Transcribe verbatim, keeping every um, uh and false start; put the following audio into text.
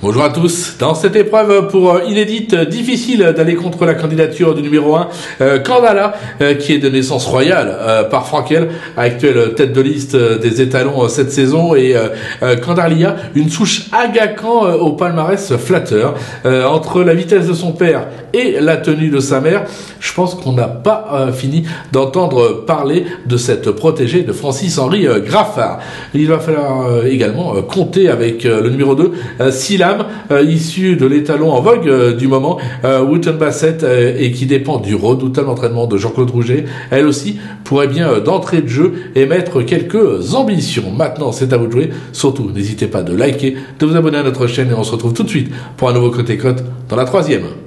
Bonjour à tous. Dans cette épreuve pour inédite, difficile d'aller contre la candidature du numéro un, euh, Candala, euh, qui est de naissance royale euh, par Frankel, actuelle tête de liste des étalons euh, cette saison, et euh, euh, Candalia, une souche agacan euh, au palmarès flatteur. Euh, entre la vitesse de son père et la tenue de sa mère, je pense qu'on n'a pas euh, fini d'entendre parler de cette protégée de Francis-Henri euh, Graffard. Il va falloir euh, également euh, compter avec euh, le numéro deux, euh, Sylla, Euh, issu de l'étalon en vogue euh, du moment, euh, Wootton Bassett, euh, et qui dépend du redoutable entraînement de Jean-Claude Rouget, elle aussi pourrait bien euh, d'entrée de jeu émettre quelques ambitions. Maintenant, c'est à vous de jouer. Surtout, n'hésitez pas de liker, de vous abonner à notre chaîne, et on se retrouve tout de suite pour un nouveau Côté Côte dans la troisième.